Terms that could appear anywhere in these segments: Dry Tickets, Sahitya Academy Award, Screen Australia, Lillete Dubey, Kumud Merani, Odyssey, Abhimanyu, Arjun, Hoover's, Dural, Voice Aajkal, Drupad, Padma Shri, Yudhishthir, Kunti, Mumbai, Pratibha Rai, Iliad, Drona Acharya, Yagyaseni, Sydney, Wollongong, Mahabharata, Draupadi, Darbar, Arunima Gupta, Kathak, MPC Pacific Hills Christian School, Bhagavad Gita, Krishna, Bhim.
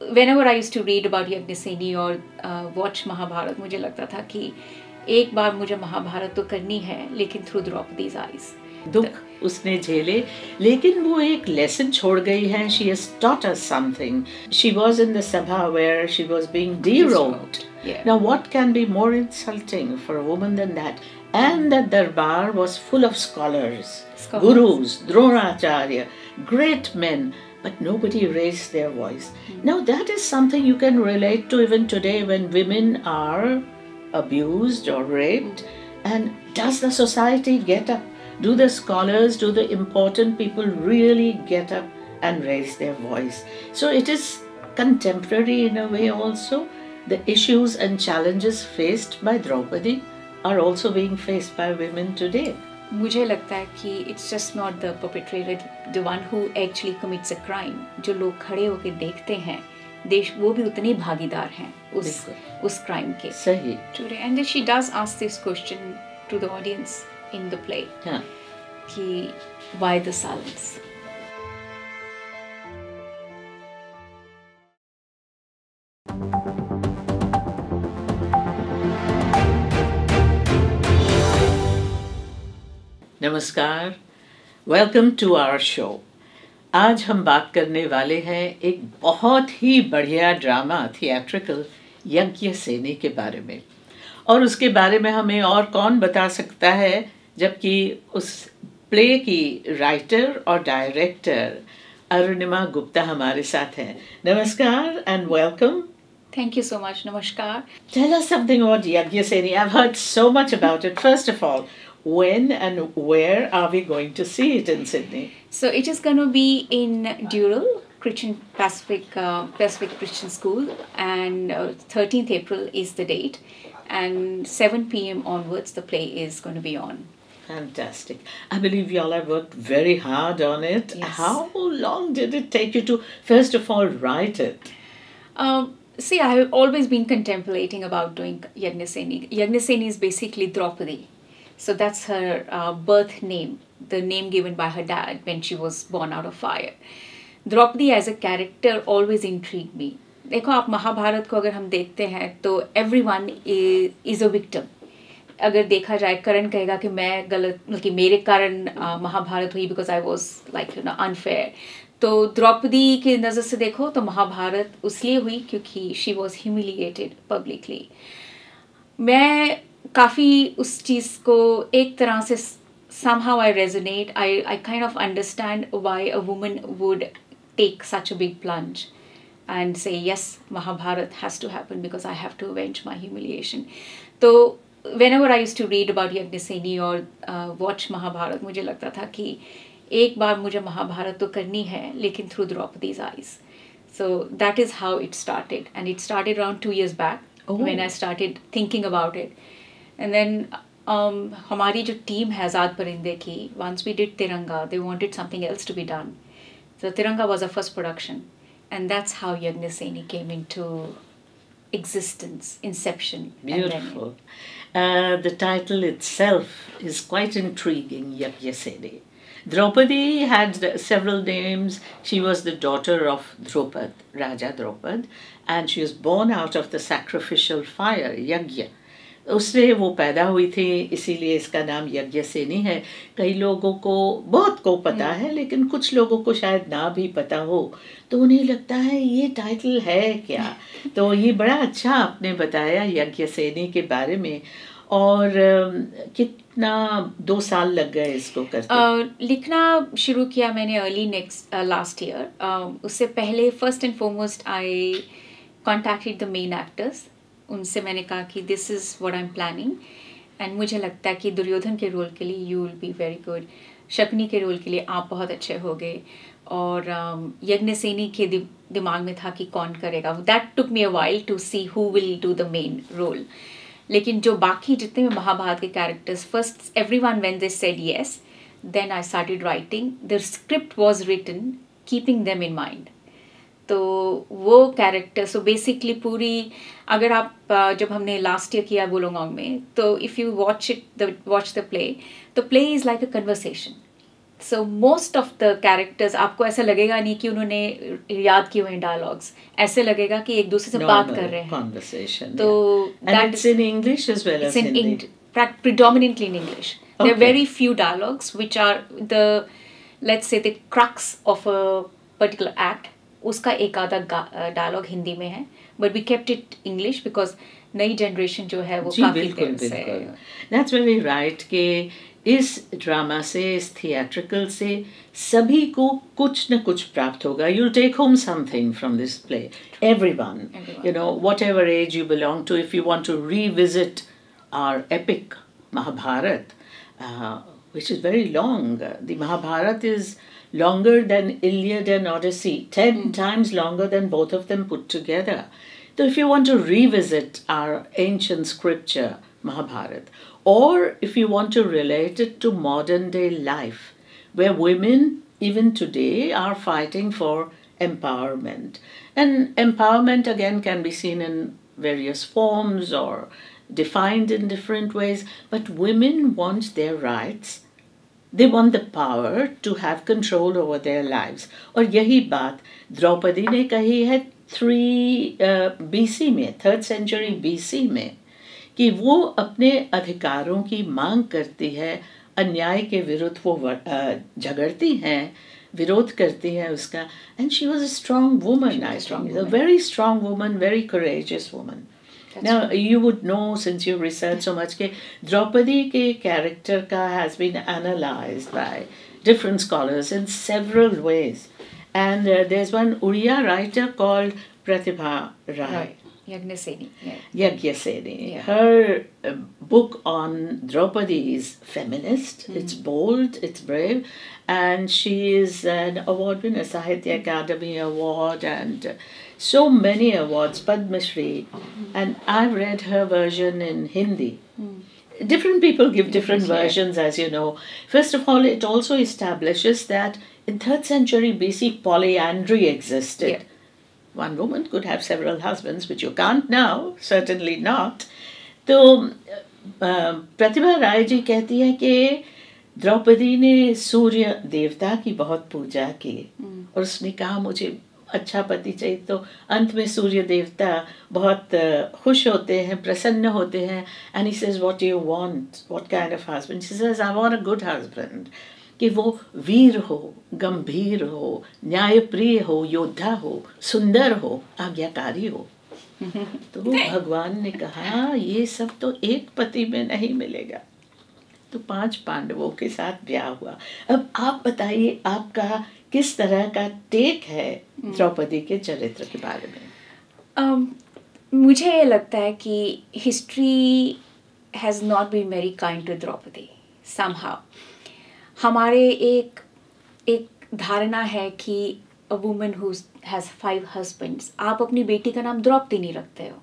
whenever I used to read about Yagyaseni or watch Mahabharata, मुझे लगता था कि एक बार मुझे महाभारत तो करनी है, लेकिन through Draupadi's eyes. दुख उसने झेले, लेकिन वो एक lesson छोड़ गई है. She has taught us something. She was in the Sabha where she was being derobed. Yeah. Now what can be more insulting for a woman than that? And the Darbar was full of scholars, gurus, Drona Acharya, great men. But nobody raised their voice. Now that is something you can relate to even today when women are abused or raped. And does the society get up? Do the scholars, do the important people really get up and raise their voice? So it is contemporary in a way also. The issues and challenges faced by Draupadi are also being faced by women today. मुझे लगता है कि it's just not the perpetrator, the one who actually commits a crime. जो लोग खड़े होके देखते हैं, देश वो भी उतने भागीदार हैं उस crime के. सही. And then she does ask this question to the audience in the play. हाँ. कि why the silence? नमस्कार, वेलकम टू आवर शो. आज हम बात करने वाले हैं एक बहुत ही बढ़िया ड्रामा थिएट्रिकल यज्ञसेनी के बारे में. और उसके बारे में हमें और कौन बता सकता है जबकि उस प्ले की राइटर और डायरेक्टर अरुणिमा गुप्ता हमारे साथ हैं. नमस्कार and welcome. Thank you so much. नमस्कार. Tell us something about Yagyaseni. I've heard so much about it. First of all, when and where are we going to see it in Sydney? So it is going to be in Dural, Christian Pacific Christian School, and 13th April is the date, and 7 PM onwards the play is going to be on. Fantastic. I believe y'all have worked very hard on it. Yes. How long did it take you to, first of all, write it? See, I have always been contemplating about doing Yagyaseni. Yagyaseni is basically Draupadi. So that's her birth name, the name given by her dad when she was born out of fire. Draupadi as a character always intrigued me. देखो आप महाभारत को अगर हम देखते हैं तो everyone is a victim. अगर देखा जाए करण कहेगा कि मैं गलत, मतलब मेरे कारण महाभारत हुई because I was like you know unfair. तो द्रौपदी की नज़र से देखो तो महाभारत उसलिए हुई क्योंकि she was humiliated publicly. मैं काफी उस चीज़ को एक तरह से somehow I resonate, I kind of understand why a woman would take such a big plunge and say yes, Mahabharata has to happen because I have to avenge my humiliation. तो whenever I used to read about Yagyaseni or watch Mahabharata, मुझे लगता था कि एक बार मुझे महाभारत तो करनी है, लेकिन through Draupadi's eyes. So that is how it started, and it started around 2 years back. Oh. When I started thinking about it. And then हमारी जो team है आज़ाद परिंदे की, once we did Tiranga, they wanted something else to be done. So Tiranga was our first production, and that's how Yagyaseni came into existence, inception. Beautiful. The title itself is quite intriguing, Yagyaseni. Draupadi had several names. She was the daughter of Drupad, Raja Drupad, and she was born out of the sacrificial fire, Yagya. उससे वो पैदा हुई थी, इसीलिए इसका नाम यज्ञसेनी है. कई लोगों को बहुत को पता है, लेकिन कुछ लोगों को शायद ना भी पता हो, तो उन्हें लगता है ये टाइटल है क्या. तो ये बड़ा अच्छा आपने बताया यज्ञसेनी के बारे में. और कितना 2 साल लग गए इसको करते? लिखना शुरू किया मैंने early last year. उससे पहले first and foremost I contacted the main actors. उनसे मैंने कहा कि this is what I'm planning, and मुझे लगता है कि दुर्योधन के रोल के लिए you will be very good, Shakuni के रोल के लिए आप बहुत अच्छे होंगे, और यज्ञसेनी के दिमाग में था कि कौन करेगा. That took me a while to see who will do the main role. लेकिन जो बाकी जितने में महाभारत के characters, first everyone when they said yes, then I started writing. The script was written keeping them in mind. तो वो character, so basically पूरी, अगर आप जब हमने लास्ट ईयर किया बोलोंगोंग में, तो if you watch the play, the play is like a conversation. So most of the characters, आपको ऐसा लगेगा नहीं कि उन्होंने याद किए हैं dialogues. ऐसे लगेगा कि एक दूसरे से बात कर रहे हैं. Conversation. तो and it's in English as well as Hindi. Predominantly in English. Okay. There are very few dialogues which are the, let's say, the crux of a particular act. उसका एक आधा dialogue हिंदी में है. But we kept it English because नई generation जो है वो काफी देर से. That's very right कि इस ड्रामा से, इस थिएट्रिकल से सभी को कुछ न कुछ प्राप्त होगा. You'll take home something from this play. Everyone, you know, whatever age you belong to, if you want to revisit our epic Mahabharata, which is very long. The Mahabharata is longer than Iliad and Odyssey, 10 times longer than both of them put together. So if you want to revisit our ancient scripture, Mahabharata, or if you want to relate it to modern day life, where women even today are fighting for empowerment. And empowerment again can be seen in various forms or defined in different ways, but women want their rights. They want the power to have control over their lives. और यही बात द्रौपदी ने कही है 3 BC में, 3rd century BC में, कि वो अपने अधिकारों की मांग करती है, अन्याय के विरुद्ध वो झगड़ती हैं, विरोध करती हैं उसका. And she was a strong woman, I think, a very strong woman, very courageous woman. Now you would know, since you researched so much, that Draupadi's character has been analyzed by different scholars in several ways. And there's one Uriya writer called Pratibha Rai. Yagyaseni. Yeah. Yagyaseni. Yeah. Her book on Draupadi is feminist, it's bold, it's brave, and she is an award winner, Sahitya Academy Award, and so many awards, Padma Shri, and I've read her version in Hindi. Different people give different versions, as you know. First of all, it also establishes that in 3rd century BC, polyandry existed. Yeah. One woman could have several husbands, which you can't now, certainly not. So, Pratibha Rai ji कहती है कि द्रौपदी ने सूर्य देवता की बहुत पूजा की और उसने कहा मुझे अच्छा पति चाहिए. तो अंत में सूर्य देवता बहुत खुश होते हैं, प्रसन्न होते हैं. And he says, what do you want? What kind of husband? She says, I want a good husband. कि वो वीर हो, गंभीर हो, न्यायप्रिय हो, योद्धा हो, सुंदर हो, आज्ञाकारी हो. तो भगवान ने कहा ये सब तो एक पति में नहीं मिलेगा. तो 5 पांडवों के साथ ब्याह हुआ. अब आप बताइए आपका किस तरह का टेक है द्रौपदी के चरित्र के बारे में? मुझे ये लगता है कि history has not been very kind to Draupadi somehow. हमारे एक धारणा है कि a woman who has 5 husbands, आप अपनी बेटी का नाम द्रौपदी नहीं रखते हो,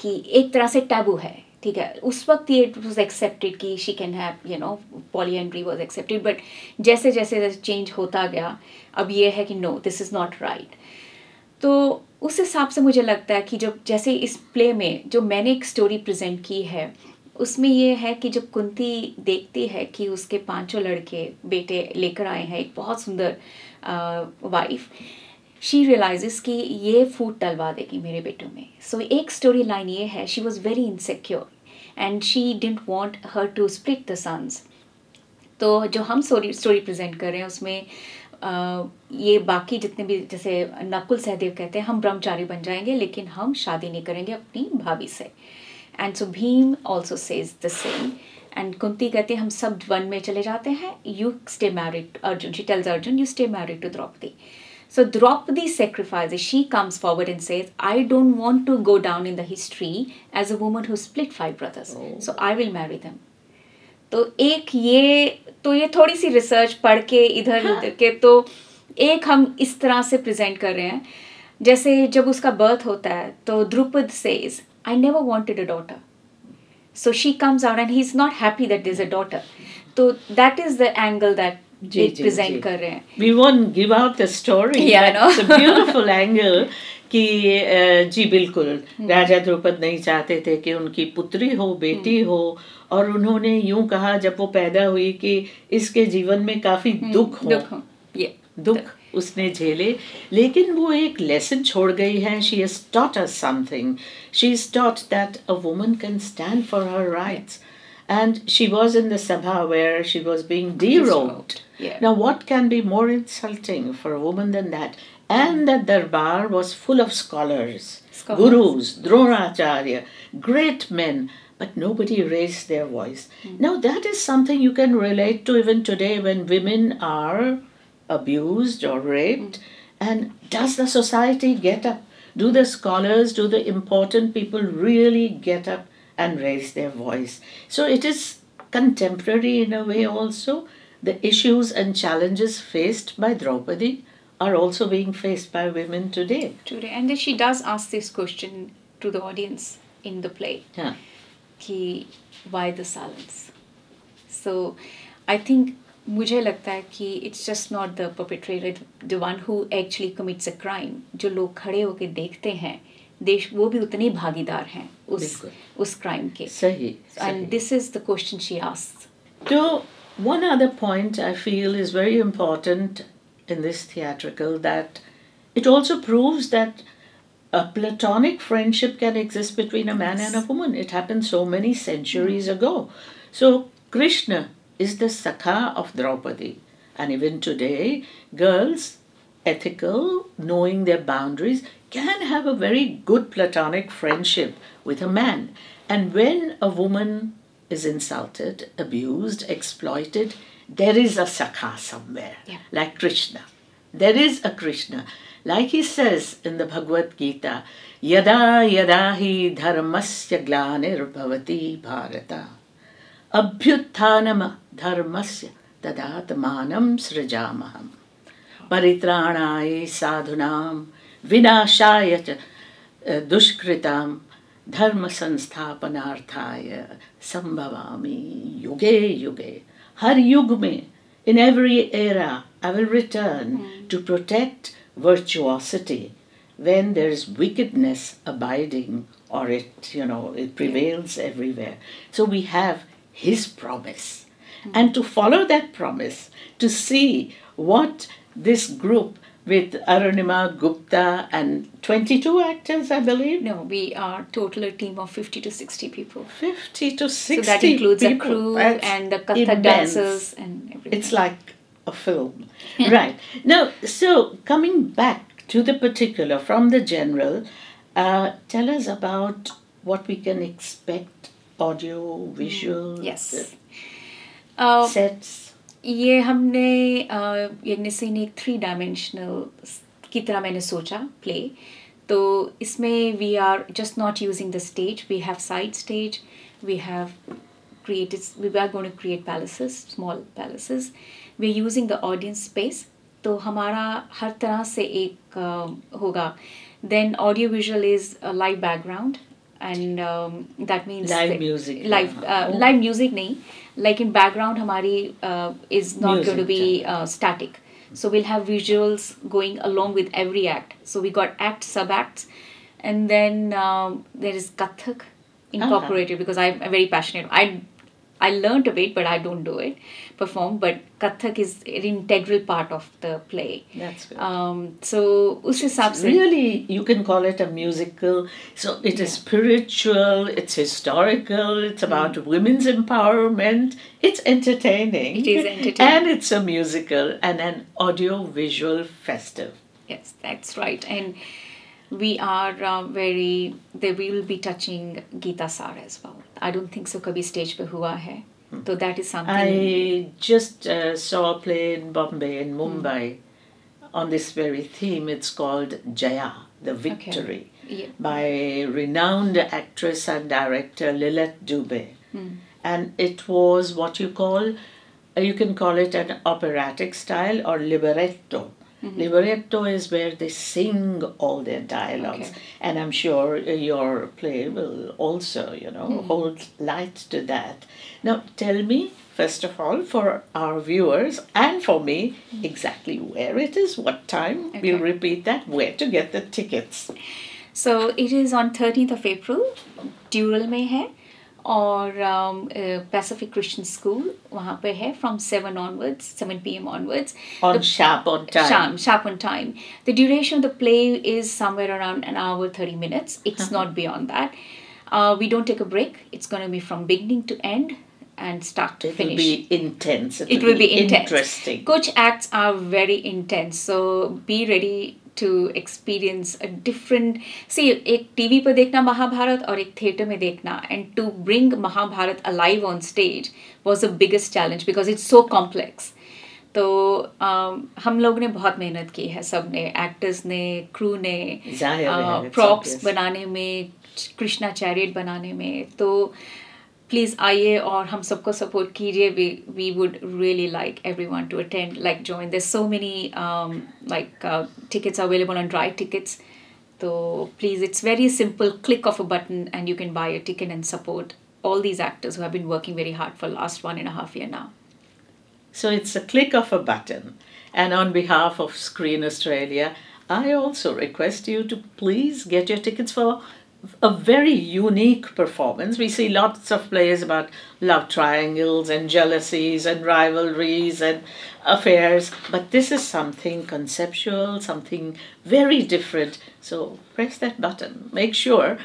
कि एक तरह से टैबू है, ठीक है. उस वक्त ये it was accepted कि she can have, you know, polyandry was accepted, but जैसे जैसे change होता गया, अब ये है कि no, this is not right. तो उस हिसाब से मुझे लगता है कि जब जैसे इस play में जो मैंने एक story present की है, उसमें ये है कि जब कुंती देखती है कि उसके 5 लड़के बेटे लेकर आए हैं एक बहुत सुंदर वाइफ, शी रियलाइजेस कि ये फूट डलवा देगी मेरे बेटों में. सो एक स्टोरी लाइन ये है, she was very insecure and she didn't want her to split the sons. तो जो हम स्टोरी प्रेजेंट कर रहे हैं उसमें ये बाकी जितने भी, जैसे नकुल सहदेव कहते हैं हम ब्रह्मचारी बन जाएंगे लेकिन हम शादी नहीं करेंगे अपनी भाभी से. And so Bhim also says the same. And Kunti कहते हैं हम सब वन में चले जाते हैं. You stay married, Arjun. She tells Arjun, you stay married to Draupadi. So Draupadi sacrifices. She comes forward and says, I don't want to go down in the history as a woman who split 5 brothers. So I will marry them. तो एक ये, तो ये थोड़ी सी research पढ़ के इधर के, तो एक हम इस तरह से प्रेजेंट कर रहे हैं. जैसे जब उसका बर्थ होता है तो Drupad says, I never wanted a daughter. So she comes out and he's not happy that there's a daughter. So that is the angle that they present. We won't give out the story. Yeah, that's a beautiful angle. कि जी बिल्कुल, राजा द्रुपद नहीं चाहते थे कि उनकी पुत्री हो, बेटी हो, और उन्होंने यूं कहा जब वो पैदा हुई कि इसके जीवन में काफी दुख हो, दुख उसने झेले, लेकिन वो एक लेसन छोड़ गई है. She has taught us something. She has taught that a woman can stand for her rights. And she was in the Sabha where she was being derobed. Yeah. Now what can be more insulting for a woman than that? And the Darbar was full of scholars. Gurus, Drona Acharya, great men, but nobody raised their voice. Now that is something you can relate to even today when women are abused or raped. And does the society get up? Do the scholars, do the important people really get up and raise their voice? So it is contemporary in a way also. The issues and challenges faced by Draupadi are also being faced by women today. And then she does ask this question to the audience in the play. Yeah. Ki, why the silence? So I think mujhe lagta hai ki it's just not the perpetrator, the one who actually commits a crime. Jo log khade ho ke dekhte hain, देश वो भी उतने भागीदार हैं उस crime के. सही. And this is the question she asks. So one other point I feel is very important in this theatrical, that it also proves that a platonic friendship can exist between a man and a woman. It happened so many centuries ago. So Krishna is the Sakha of Draupadi, and even today girls, ethical, knowing their boundaries, can have a very good platonic friendship with a man. And when a woman is insulted, abused, exploited, there is a Sakha somewhere, like Krishna. There is a Krishna. Like he says in the Bhagavad Gita, Yada yadahi dharmasya glanir bhavati bharata, abhyutthanam dharmasya tadatmanam srijamaham, paritranaya sadhunam vinashaya dushkritam dharma sansthapanarthaya sambhavami yuge yuge. Har yug mein, in every era, I will return to protect virtuosity when there is wickedness abiding, or it prevails everywhere. So we have his promise. And to follow that promise, to see what this group with Arunima Gupta and 22 actors, I believe. No, we are total a team of 50 to 60 people. 50 to 60 people. So that includes a crew. That's and the Kathak dancers and everything. It's like a film. Right. Now, so coming back to the particular from the general, tell us about what we can expect, audio, visual, yes. Sets. ये हमने यज्ञसेन एक 3 dimensional की तरह मैंने सोचा play. तो इसमें we are just not using the stage. We have side stage, we have created, we are going to create palaces, small palaces. We are using the audience space. तो हमारा हर तरह से एक होगा. Then audio visual is live background. And that means live music. Live music nahi, like in background hamari is not music going to be static. So we'll have visuals going along with every act. So we got act, sub acts, and then there is Kathak incorporated because I'm very passionate. I learned a bit, but I don't do it, perform. But Kathak is an integral part of the play. That's good. So, really, you can call it a musical. So it is spiritual, it's historical, it's about women's empowerment. It's entertaining. It is entertaining. And it's a musical and an audio-visual festive. Yes, that's right. And we are we will be touching Gita Sar as well. I don't think so kabhi stage pe hua hai. So that is something. I just saw a play in Bombay, in Mumbai, on this very theme. It's called Jaya, the Victory, by renowned actress and director Lillete Dubey. And it was what you can call it an operatic style or libretto. Libretto is where they sing all their dialogues. Okay. And I'm sure your play will also, you know, hold light to that. Now, tell me, first of all, for our viewers and for me, exactly where it is, what time, okay. We'll repeat that, where to get the tickets. So, it is on 13th of April, Dural mein hai, और Pacific Christian School वहाँ पे है from 7 p.m. onwards on sharp on time. The duration of the play is somewhere around 1 hour 30 minutes. It's not beyond that. We don't take a break. It's going to be from beginning to end and start to finish. It will be intense. It will be intense. Interesting. Coach acts are very intense, so be ready to experience a different... See, ek TV pe dekhna Mahabharata aur ek theatre mein dekhna, and to bring Mahabharata alive on stage was the biggest challenge because it's so complex. So, hum log ne bahut mehnat ki hai, sab ne, actors ne, crew ne, props banane mein, Krishna chariot banane mein. So, please आइए और हम सबको support कीजिए. We would really like everyone to attend, like join. There's so many tickets available on Dry Tickets. So please, it's very simple. Click of a button and you can buy a ticket and support all these actors who have been working very hard for the last 1.5 years now. So it's a click of a button. And on behalf of Screen Australia, I also request you to please get your tickets for a very unique performance. We see lots of plays about love triangles and jealousies and rivalries and affairs, but this is something conceptual, something very different. So press that button. Make sure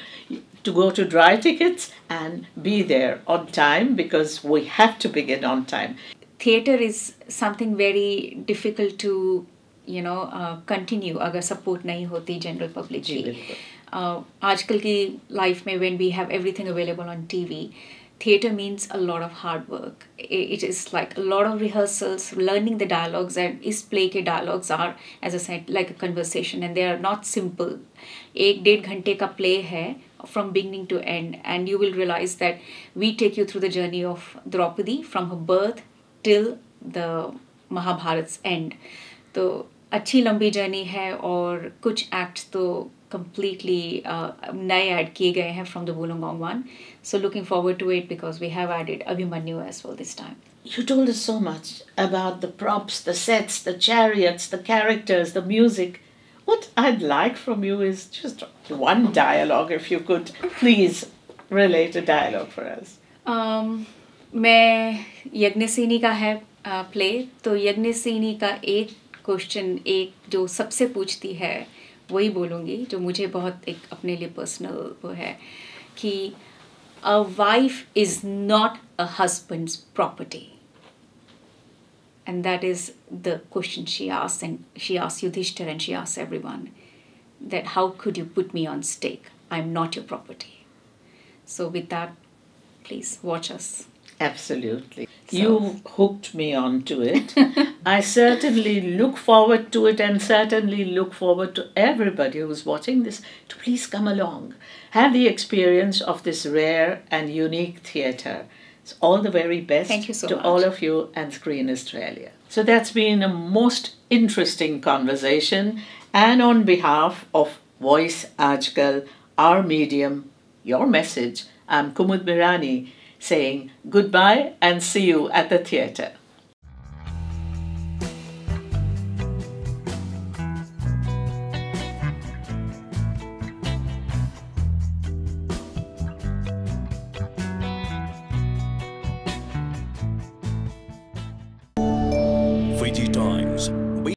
to go to Dry Tickets and be there on time, because we have to begin on time. Theatre is something very difficult to, you know, continue agar support nahi hoti general public ki. Aajkal ki life mein, when we have everything available on TV, theatre means a lot of hard work. It is like a lot of rehearsals, learning the dialogues, and is play ke dialogues are, as I said, like a conversation, and they are not simple. 1-1.5 घंटे ka play hai from beginning to end, and you will realize that we take you through the journey of Draupadi from her birth till the Mahabharata's end. So, achhi lambi journey hai, aur kuch acts to completely naye add kiye gaye hain from the Wollongong one. So looking forward to it, because we have added Abhimanyu as well this time. You told us so much about the props, the sets, the chariots, the characters, the music. What I'd like from you is just one dialogue, if you could please relate a dialogue for us. Main Yagyaseni ka hai play, to Yagyaseni ka ek question, ek jo sabse puchti hai, वही बोलूँगी जो मुझे बहुत एक अपने लिए personal वो है कि a wife is not a husband's property, and that is the question she asked, and she asked Yudhishthir and she asked everyone that how could you put me on stake? I'm not your property. So with that, please watch us. Absolutely. So, you hooked me onto it. I certainly look forward to it, and certainly look forward to everybody who's watching this to please come along. Have the experience of this rare and unique theatre. It's all the very best. Thank you so much. All of you and Screen Australia. So that's been a most interesting conversation, and on behalf of Voice Aajkal, our medium, your message, I'm Kumud Merani, saying goodbye and see you at the theatre. Fiji Times.